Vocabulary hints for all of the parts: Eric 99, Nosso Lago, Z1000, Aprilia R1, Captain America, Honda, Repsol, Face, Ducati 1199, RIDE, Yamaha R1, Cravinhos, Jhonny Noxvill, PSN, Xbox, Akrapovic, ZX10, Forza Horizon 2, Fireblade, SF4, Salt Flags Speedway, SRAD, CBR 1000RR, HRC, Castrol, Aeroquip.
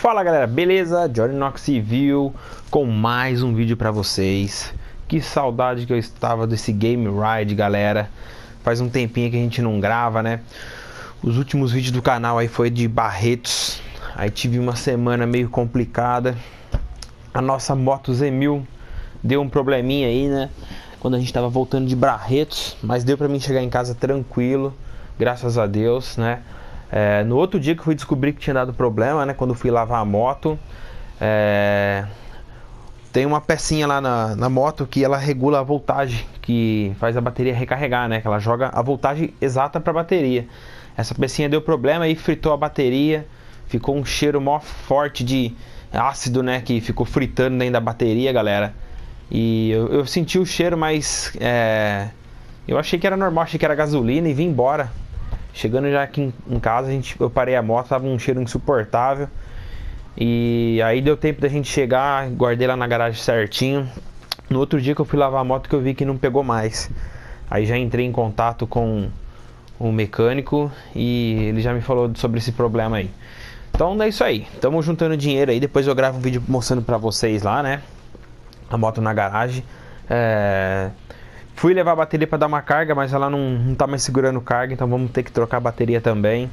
Fala galera, beleza? Jhonny Noxvill com mais um vídeo pra vocês. Que saudade que eu estava desse Game Ride, galera. Faz um tempinho que a gente não grava, né? Os últimos vídeos do canal aí foi de Barretos. Aí tive uma semana meio complicada. A nossa moto Z1000 deu um probleminha aí, né? Quando a gente tava voltando de Barretos. Mas deu pra mim chegar em casa tranquilo, graças a Deus, né? No outro dia que eu fui descobrir que tinha dado problema, né? Quando eu fui lavar a moto, tem uma pecinha lá na moto que ela regula a voltagem, que faz a bateria recarregar, né? Que ela joga a voltagem exata para a bateria. Essa pecinha deu problema e fritou a bateria. Ficou um cheiro mó forte de ácido, né? Que ficou fritando dentro da bateria, galera. E eu senti o cheiro, mas eu achei que era normal, achei que era gasolina e vim embora. Chegando já aqui em casa, eu parei a moto, tava um cheiro insuportável. E aí deu tempo da gente chegar, guardei lá na garagem certinho. No outro dia que eu fui lavar a moto que eu vi que não pegou mais. Aí já entrei em contato com o mecânico e ele já me falou sobre esse problema aí. Então é isso aí, estamos juntando dinheiro aí, depois eu gravo um vídeo mostrando pra vocês lá, né? A moto na garagem. Fui levar a bateria para dar uma carga, mas ela não tá mais segurando carga, então vamos ter que trocar a bateria também.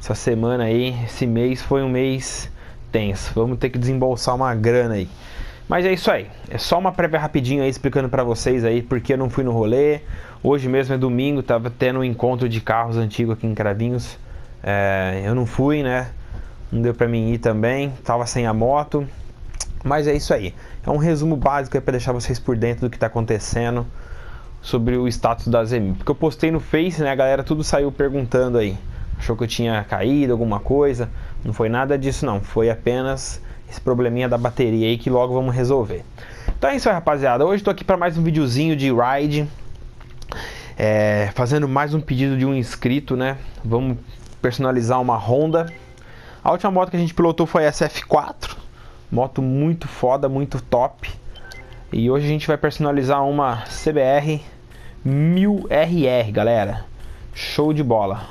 Essa semana aí, esse mês foi um mês tenso, vamos ter que desembolsar uma grana aí. Mas é isso aí, é só uma prévia rapidinho aí explicando para vocês aí porque eu não fui no rolê. Hoje mesmo é domingo, tava tendo um encontro de carros antigo aqui em Cravinhos. Eu não fui, né? Não deu para mim ir também, tava sem a moto. Mas é isso aí, é um resumo básico aí para deixar vocês por dentro do que tá acontecendo. Sobre o status da Z1000, porque eu postei no Face, né, a galera tudo saiu perguntando aí, achou que eu tinha caído alguma coisa, não foi nada disso não, foi apenas esse probleminha da bateria aí que logo vamos resolver. Então é isso aí, rapaziada, hoje tô aqui para mais um videozinho de ride, fazendo mais um pedido de um inscrito, né, vamos personalizar uma Honda. A última moto que a gente pilotou foi a SF4, moto muito foda, muito top, e hoje a gente vai personalizar uma CBR 1000RR, galera. Show de bola.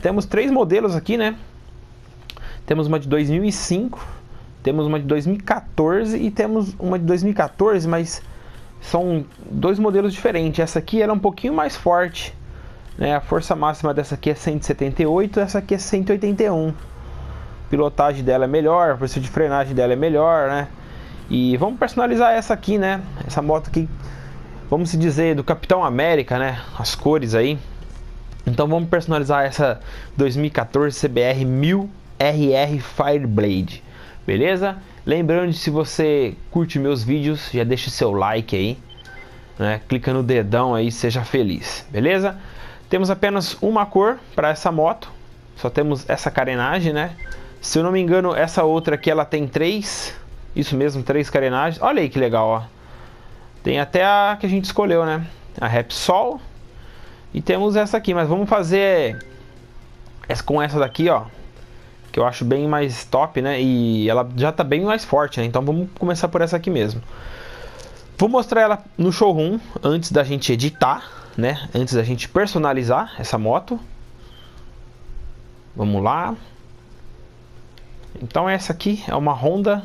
Temos três modelos aqui, né? Temos uma de 2005, temos uma de 2014 e temos uma de 2014, mas são dois modelos diferentes. Essa aqui ela é um pouquinho mais forte, né? A força máxima dessa aqui é 178, essa aqui é 181. A pilotagem dela é melhor, a força de frenagem dela é melhor, né? E vamos personalizar essa aqui, né? Essa moto aqui, vamos se dizer, do Capitão América, né? As cores aí. Então vamos personalizar essa 2014 CBR 1000RR Fireblade, beleza? Lembrando, se você curte meus vídeos, já deixa o seu like aí, né? Clica no dedão aí, seja feliz, beleza? Temos apenas uma cor para essa moto, só temos essa carenagem, né? Se eu não me engano, essa outra aqui, ela tem três... Isso mesmo, três carenagens. Olha aí que legal, ó. Tem até a que a gente escolheu, né? A Repsol. E temos essa aqui, mas vamos fazer com essa daqui, ó. Que eu acho bem mais top, né? E ela já tá bem mais forte, né? Então vamos começar por essa aqui mesmo. Vou mostrar ela no showroom antes da gente editar, né? Antes da gente personalizar essa moto. Vamos lá. Então essa aqui é uma Honda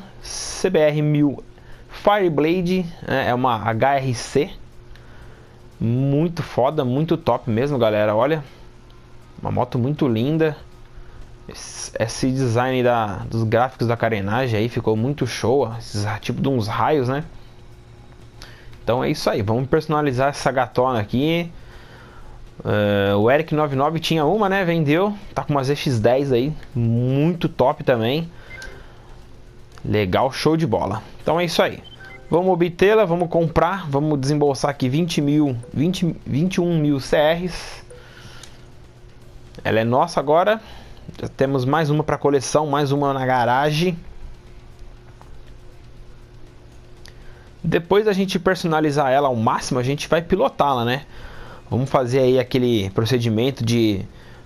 CBR 1000 Fireblade, né? É uma HRC, muito foda, muito top mesmo, galera, olha, uma moto muito linda, esse design dos gráficos da carenagem aí ficou muito show, ó. Esses, tipo de uns raios, né? Então é isso aí, vamos personalizar essa gatona aqui. O Eric 99 tinha uma, né? Vendeu. Tá com uma ZX10 aí, muito top também. Legal, show de bola. Então é isso aí. Vamos obtê-la, vamos comprar. Vamos desembolsar aqui 21 mil CRs. Ela é nossa agora. Já temos mais uma para coleção, mais uma na garagem. Depois da gente personalizar ela ao máximo, a gente vai pilotá-la, né? Vamos fazer aí aquele procedimento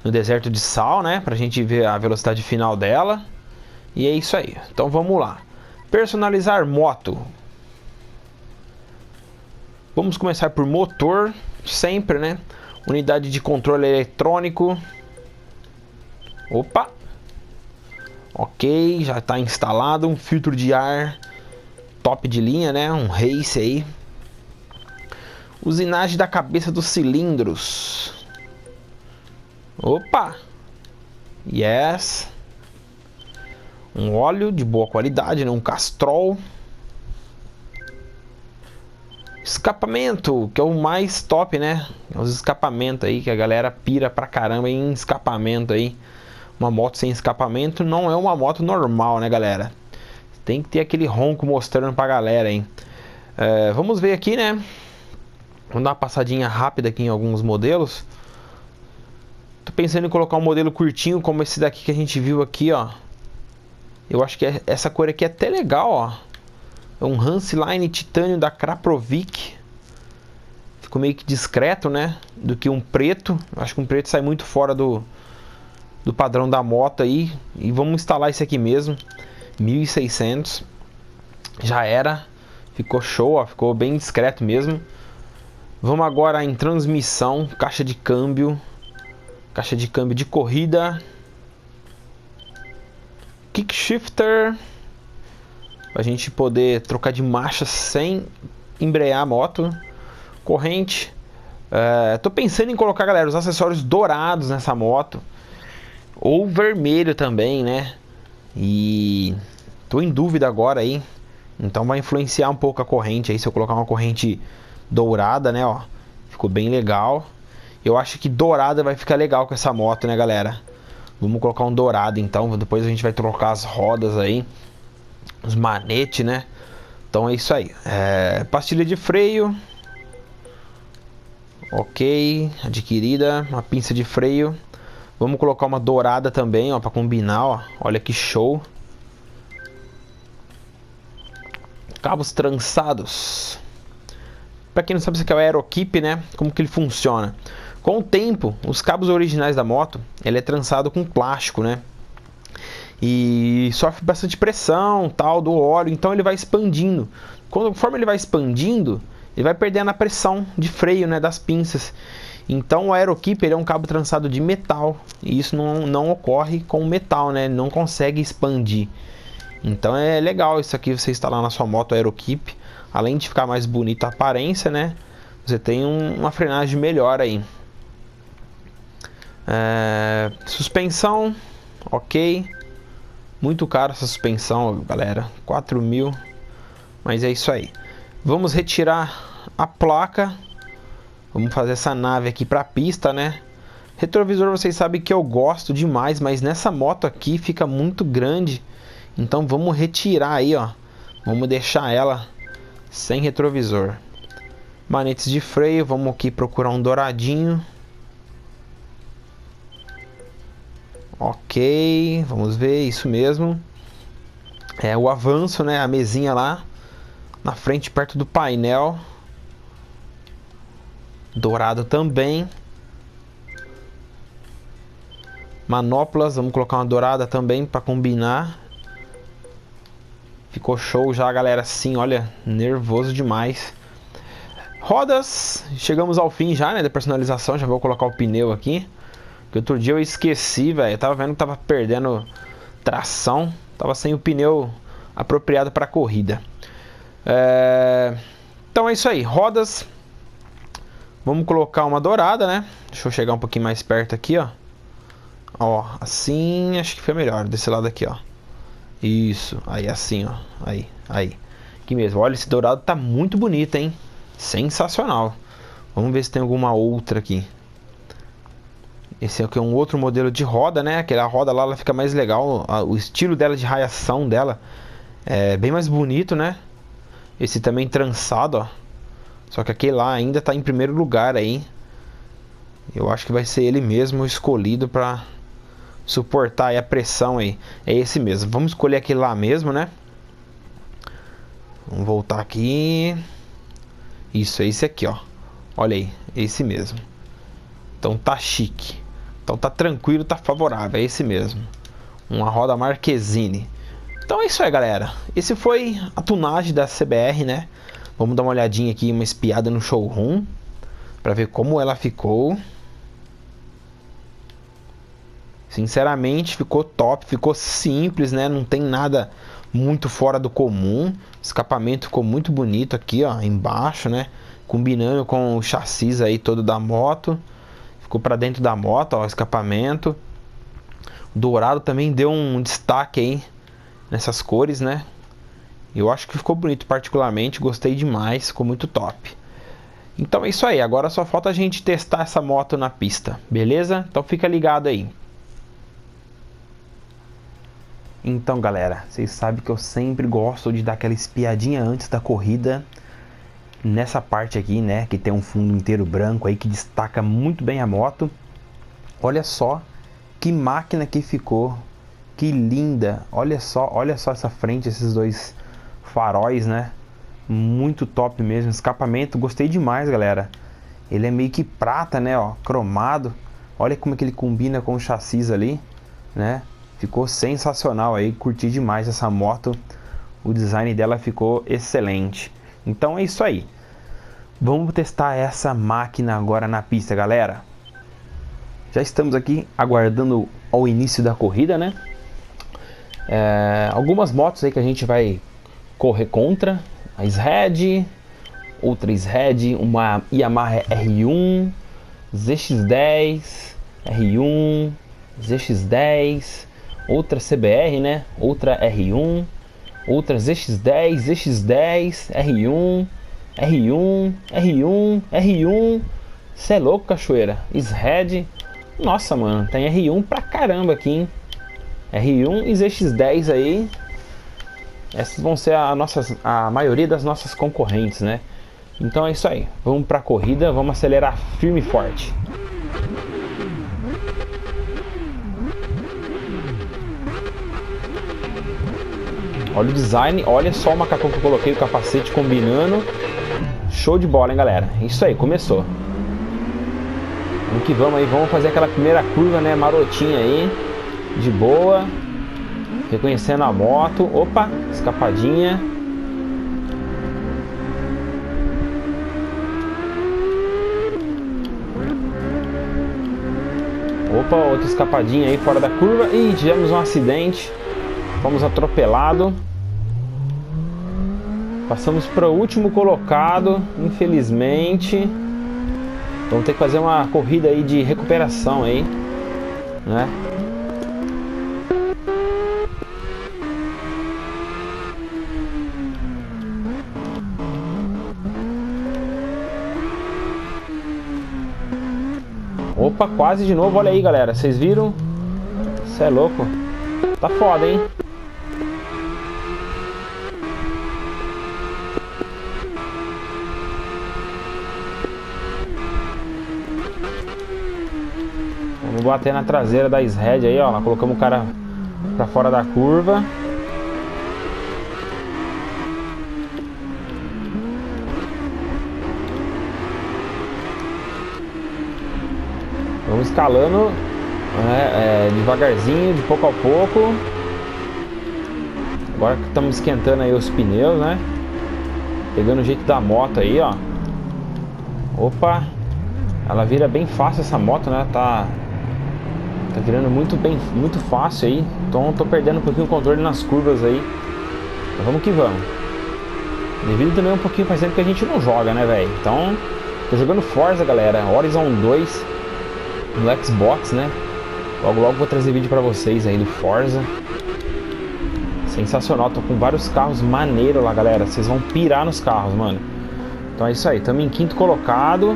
no deserto de sal, né? Pra gente ver a velocidade final dela. E é isso aí. Então vamos lá. Personalizar moto. Vamos começar por motor. Sempre, né? Unidade de controle eletrônico. Opa! Ok, já está instalado um filtro de ar top de linha, né? Um race aí. Usinagem da cabeça dos cilindros. Opa! Yes! Um óleo de boa qualidade, né? Um Castrol. Escapamento, que é o mais top, né? Os escapamentos aí, que a galera pira pra caramba em escapamento aí. Uma moto sem escapamento não é uma moto normal, né, galera? Tem que ter aquele ronco mostrando pra galera, hein? É, vamos ver aqui, né? Vamos dar uma passadinha rápida aqui em alguns modelos. Tô pensando em colocar um modelo curtinho, como esse daqui que a gente viu aqui, ó. Eu acho que essa cor aqui é até legal, ó. É um Huntsline Titânio da Akrapovic. Ficou meio que discreto, né? Do que um preto. Acho que um preto sai muito fora do padrão da moto aí. E vamos instalar esse aqui mesmo. 1600. Já era. Ficou show, ó. Ficou bem discreto mesmo. Vamos agora em transmissão. Caixa de câmbio. Caixa de câmbio de corrida. Kick shifter. A gente poder trocar de marcha sem embrear a moto. Corrente. Tô pensando em colocar, galera, os acessórios dourados nessa moto. Ou vermelho também, né? E tô em dúvida agora aí. Então vai influenciar um pouco a corrente aí. Se eu colocar uma corrente dourada, né? Ó, ficou bem legal. Eu acho que dourada vai ficar legal com essa moto, né, galera? Vamos colocar um dourado então. Depois a gente vai trocar as rodas aí. Os manetes, né? Então é isso aí. Pastilha de freio. Ok. Adquirida. Uma pinça de freio. Vamos colocar uma dourada também, ó. Pra combinar, ó. Olha que show. Cabos trançados. Pra quem não sabe, isso aqui é o Aeroquip, né? Como que ele funciona? Com o tempo, os cabos originais da moto, ele é trançado com plástico, né? E sofre bastante pressão, tal, do óleo. Então ele vai expandindo. Conforme ele vai expandindo, ele vai perdendo a pressão de freio, né, das pinças. Então o Aeroquip, ele é um cabo trançado de metal. E isso não ocorre com o metal, né? Ele não consegue expandir. Então é legal isso aqui, você instalar na sua moto Aeroquip. Além de ficar mais bonita a aparência, né? Você tem uma frenagem melhor aí. Suspensão. Ok. Muito caro essa suspensão, galera. 4.000. Mas é isso aí. Vamos retirar a placa. Vamos fazer essa nave aqui para a pista, né? Retrovisor, vocês sabem que eu gosto demais, mas nessa moto aqui fica muito grande. Então vamos retirar aí, ó. Vamos deixar ela sem retrovisor. Manetes de freio. Vamos aqui procurar um douradinho. Ok, vamos ver, isso mesmo. É o avanço, né? A mesinha lá na frente, perto do painel. Dourado também. Manoplas, vamos colocar uma dourada também para combinar. Ficou show já, galera. Sim, olha, nervoso demais. Rodas, chegamos ao fim já, né? Da personalização, já vou colocar o pneu aqui. Que outro dia eu esqueci, velho. Eu tava vendo que tava perdendo tração. Tava sem o pneu apropriado pra corrida. Então é isso aí. Rodas. Vamos colocar uma dourada, né? Deixa eu chegar um pouquinho mais perto aqui, ó. Ó, assim acho que foi melhor. Desse lado aqui, ó. Isso. Aí, assim, ó. Aí, aí. Aqui mesmo. Olha, esse dourado tá muito bonito, hein? Sensacional. Vamos ver se tem alguma outra aqui. Esse aqui é um outro modelo de roda, né? Aquela roda lá, ela fica mais legal. O estilo dela, de raiação dela, é bem mais bonito, né? Esse também trançado, ó. Só que aquele lá ainda tá em primeiro lugar aí. Eu acho que vai ser ele mesmo escolhido pra suportar aí a pressão aí. É esse mesmo. Vamos escolher aquele lá mesmo, né? Vamos voltar aqui. Isso, é esse aqui, ó. Olha aí, esse mesmo. Então tá chique. Então tá tranquilo, tá favorável, é esse mesmo. Uma roda Marquezine. Então é isso aí, galera. Esse foi a tunagem da CBR, né? Vamos dar uma olhadinha aqui, uma espiada no showroom, pra ver como ela ficou. Sinceramente, ficou top, ficou simples, né? Não tem nada muito fora do comum. O escapamento ficou muito bonito aqui, ó, embaixo, né? Combinando com o chassi aí todo da moto. Ficou para dentro da moto, ó, o escapamento. O dourado também deu um destaque aí nessas cores, né? Eu acho que ficou bonito particularmente, gostei demais, ficou muito top. Então é isso aí, agora só falta a gente testar essa moto na pista, beleza? Então fica ligado aí. Então galera, vocês sabem que eu sempre gosto de dar aquela espiadinha antes da corrida. Nessa parte aqui, né, que tem um fundo inteiro branco aí que destaca muito bem a moto. Olha só que máquina que ficou, que linda. Olha só essa frente, esses dois faróis, né? Muito top mesmo, escapamento, gostei demais, galera. Ele é meio que prata, né, ó, cromado. Olha como é que ele combina com o chassi ali, né? Ficou sensacional aí, curti demais essa moto. O design dela ficou excelente. Então é isso aí. Vamos testar essa máquina agora na pista, galera. Já estamos aqui aguardando ao início da corrida, né? Algumas motos aí que a gente vai correr contra. A SRAD, outra SRAD, uma Yamaha R1, ZX10, R1, ZX10, outra CBR, né? Outra R1, outra ZX10, ZX10, R1, R1, R1, R1. Cê é louco, cachoeira. SRAD. Nossa, mano, tem R1 pra caramba aqui, hein? R1 e ZX10 aí. Essas vão ser a maioria das nossas concorrentes, né? Então é isso aí. Vamos para a corrida, vamos acelerar firme e forte. Olha o design, olha só o macacão que eu coloquei, o capacete combinando. Show de bola, hein, galera? Isso aí, começou. Vamos que vamos aí, vamos fazer aquela primeira curva, né? Marotinha aí, de boa. Reconhecendo a moto, opa, escapadinha. Opa, outra escapadinha aí fora da curva. Ih, tivemos um acidente. Fomos atropelados. Passamos para o último colocado, infelizmente. Vamos ter que fazer uma corrida aí de recuperação aí, né? Opa, quase de novo, olha aí, galera, vocês viram? Isso é louco. Tá foda, hein? Vamos bater na traseira da SRAD aí, ó. Nós colocamos o cara pra fora da curva. Vamos escalando, né, devagarzinho, de pouco a pouco. Agora que estamos esquentando aí os pneus, né? Pegando o jeito da moto aí, ó. Opa! Ela vira bem fácil essa moto, né? Tá virando muito fácil aí. Então tô perdendo um pouquinho o controle nas curvas aí. Mas vamos que vamos. Devido também um pouquinho faz tempo que a gente não joga, né, velho? Então, tô jogando Forza, galera. Horizon 2. No Xbox, né? Logo logo vou trazer vídeo pra vocês aí do Forza. Sensacional, tô com vários carros maneiro lá, galera. Vocês vão pirar nos carros, mano. Então é isso aí, estamos em quinto colocado.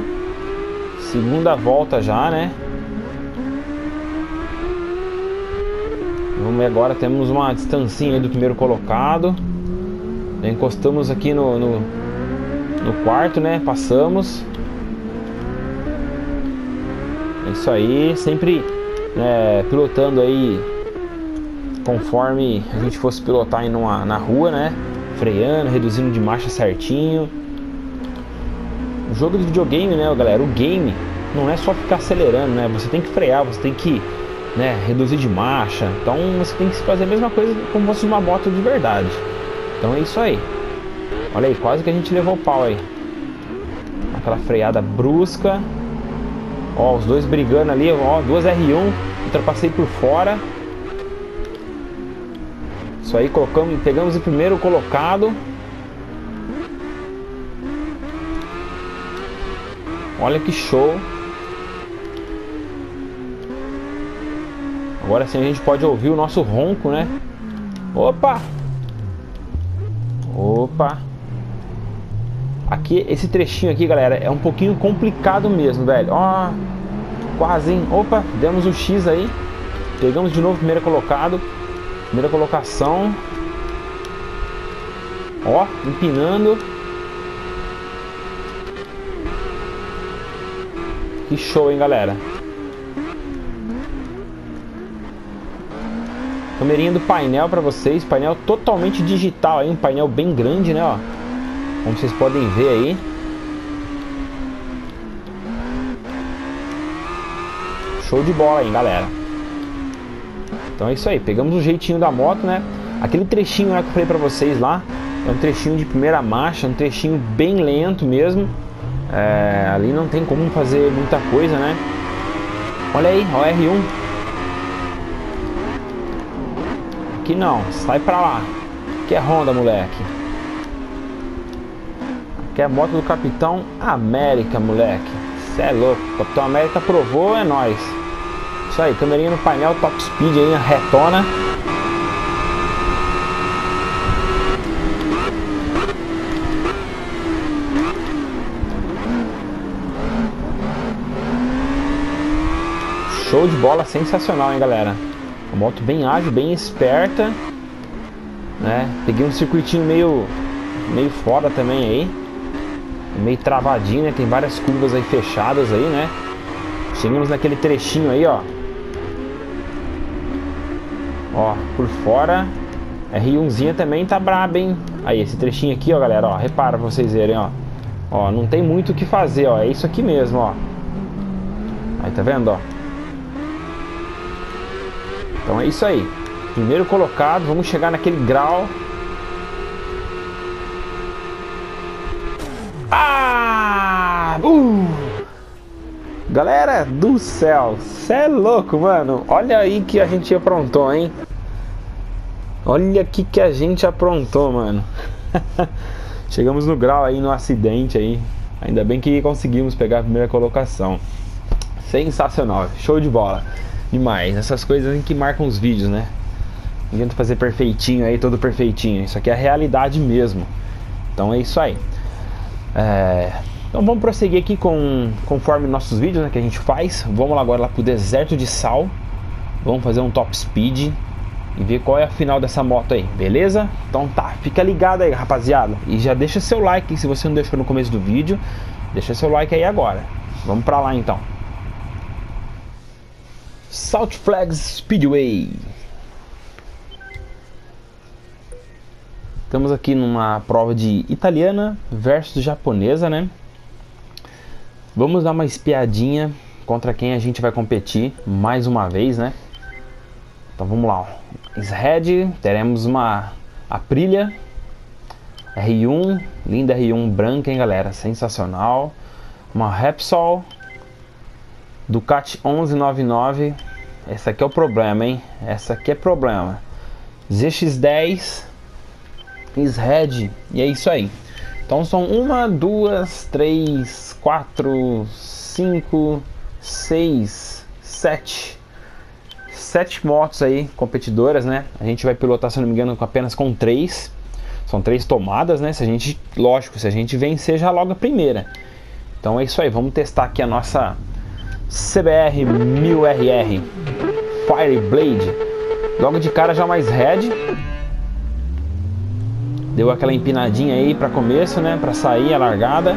Segunda volta já, né? Vamos ver agora, temos uma distancinha aí do primeiro colocado. Encostamos aqui no quarto, né? Passamos. Isso aí, sempre pilotando aí conforme a gente fosse pilotar na rua, né? Freando, reduzindo de marcha certinho. O jogo de videogame, né, galera? O game não é só ficar acelerando, né? Você tem que frear, você tem que reduzir de marcha. Então você tem que fazer a mesma coisa como se fosse uma moto de verdade. Então é isso aí. Olha aí, quase que a gente levou o pau aí. Aquela freada brusca. Ó, os dois brigando ali, ó, duas R1 ultrapassei por fora. Isso aí, colocamos, pegamos o primeiro colocado. Olha que show. Agora sim a gente pode ouvir o nosso ronco, né? Opa! Opa! Aqui, esse trechinho aqui, galera, é um pouquinho complicado mesmo, velho. Ó, quase, hein? Opa, demos o X aí. Pegamos de novo o primeiro colocado. Primeira colocação. Ó, empinando. Que show, hein, galera? Câmerinha do painel para vocês, painel totalmente digital aí, um painel bem grande, né, ó, como vocês podem ver aí. Show de bola aí, galera. Então é isso aí, pegamos o jeitinho da moto, né, aquele trechinho lá que eu falei para vocês lá, é um trechinho de primeira marcha, um trechinho bem lento mesmo, é, ali não tem como fazer muita coisa, né. Olha aí, ó, R1. Aqui não, sai pra lá. Que é Honda, moleque. Aqui é a moto do Capitão América, moleque. Cê é louco, Capitão América provou, é nóis. Isso aí, câmerinha no painel, top speed aí, retona. Show de bola, sensacional, hein, galera. Uma moto bem ágil, bem esperta, né? Peguei um circuitinho meio fora também aí, meio travadinho, né? Tem várias curvas aí fechadas aí, né? Chegamos naquele trechinho aí, ó. Ó, por fora, R1zinha também tá braba, hein? Aí, esse trechinho aqui, ó, galera, ó, repara pra vocês verem, ó. Ó, não tem muito o que fazer, ó, é isso aqui mesmo, ó. Aí, tá vendo, ó? Então é isso aí, primeiro colocado, vamos chegar naquele grau. Ah! Galera do céu, cê é louco, mano. Olha aí que a gente aprontou, hein? Olha aqui que a gente aprontou, mano. Chegamos no grau aí, no acidente aí. Ainda bem que conseguimos pegar a primeira colocação. Sensacional, show de bola. Demais, essas coisas que marcam os vídeos, né? Não adianta fazer perfeitinho aí, todo perfeitinho. Isso aqui é a realidade mesmo. Então é isso aí. Então vamos prosseguir aqui conforme nossos vídeos, né, que a gente faz. Vamos lá agora lá pro deserto de sal. Vamos fazer um top speed e ver qual é a final dessa moto aí, beleza? Então tá, fica ligado aí, rapaziada. E já deixa seu like, se você não deixou no começo do vídeo, deixa seu like aí agora. Vamos pra lá então. Salt Flags Speedway. Estamos aqui numa prova de italiana versus japonesa, né? Vamos dar uma espiadinha contra quem a gente vai competir mais uma vez, né? Então vamos lá. SRAD, teremos uma Aprilia R1, linda R1 branca, hein, galera? Sensacional. Uma Repsol. Ducati 1199, essa aqui é o problema, hein? Essa aqui é problema. ZX10, SRAD, e é isso aí. Então são 1, 2, 3, 4, 5, 6, 7. 7 motos aí, competidoras, né? A gente vai pilotar, se não me engano, apenas com 3. São 3 tomadas, né? Se a gente, lógico, se a gente vencer já logo a primeira. Então é isso aí, vamos testar aqui a nossa CBR 1000RR Fireblade. Logo de cara já mais SRAD. Deu aquela empinadinha aí para começo, né? Para sair a largada.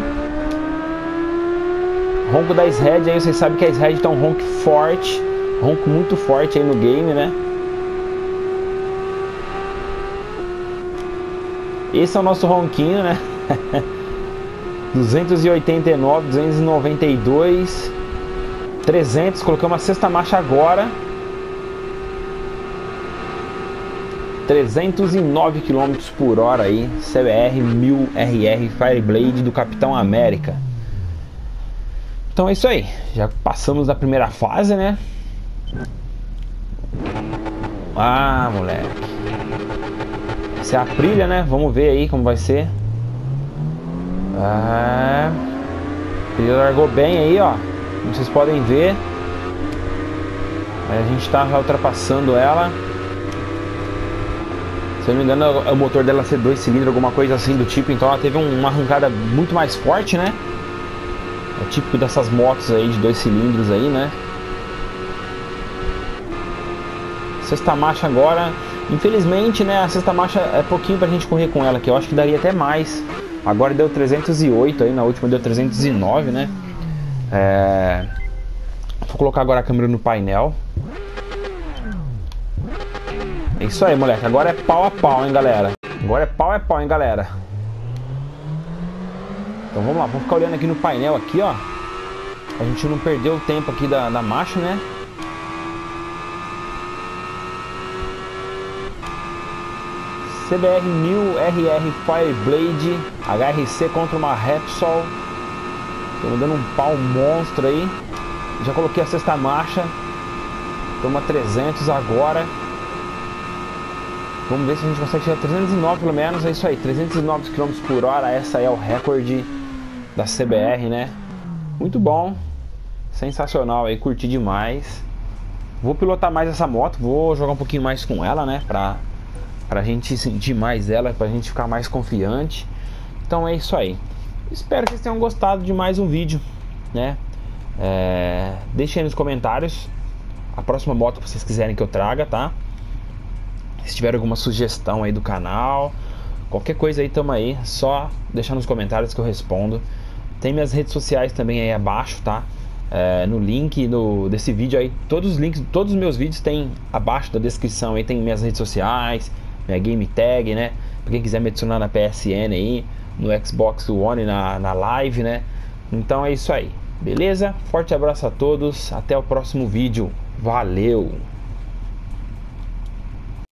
Ronco da SRAD aí, vocês sabem que a SRAD tá um ronco forte, ronco muito forte aí no game, né? Esse é o nosso ronquinho, né? 289, 292. 300, colocamos a sexta marcha agora. 309 km por hora aí, CBR 1000RR Fireblade do Capitão América. Então é isso aí, já passamos da primeira fase, né? Ah, moleque. Essa é a Aprilia, né? Vamos ver aí como vai ser. Ah, ele largou bem aí, ó. Como vocês podem ver. Aí a gente tá já ultrapassando ela. Se eu não me engano, o motor dela é 2 cilindros, alguma coisa assim do tipo. Então ela teve uma arrancada muito mais forte, né? É típico dessas motos aí de 2 cilindros aí, né? Sexta marcha agora. Infelizmente, né? A sexta marcha é pouquinho pra gente correr com ela, que eu acho que daria até mais. Agora deu 308 aí, na última deu 309, né? É... Vou colocar agora a câmera no painel. É isso aí, moleque. Agora é pau a pau, hein, galera. Agora é pau, hein, galera. Então vamos lá. Vamos ficar olhando aqui no painel aqui, ó. A gente não perdeu o tempo aqui da marcha, né? CBR 1000RR Fireblade HRC contra uma Repsol. Estamos dando um pau monstro aí. Já coloquei a sexta marcha. Toma 300 agora. Vamos ver se a gente consegue chegar a 309 pelo menos. É isso aí, 309 km por hora. Essa é o recorde da CBR, né? Muito bom. Sensacional aí, curti demais. Vou pilotar mais essa moto. Vou jogar um pouquinho mais com ela, né? Pra gente sentir mais ela, pra gente ficar mais confiante. Então é isso aí. Espero que vocês tenham gostado de mais um vídeo, né? Deixem aí nos comentários a próxima moto que vocês quiserem que eu traga, tá? Se tiver alguma sugestão aí do canal, qualquer coisa aí, tamo aí. Só deixar nos comentários que eu respondo. Tem minhas redes sociais também aí abaixo, tá? No link desse vídeo aí. Todos os links, todos os meus vídeos tem abaixo da descrição aí. Tem minhas redes sociais, minha game tag, né? Pra quem quiser me adicionar na PSN aí, no Xbox One, na live, né? Então é isso aí, beleza? Forte abraço a todos, até o próximo vídeo. Valeu!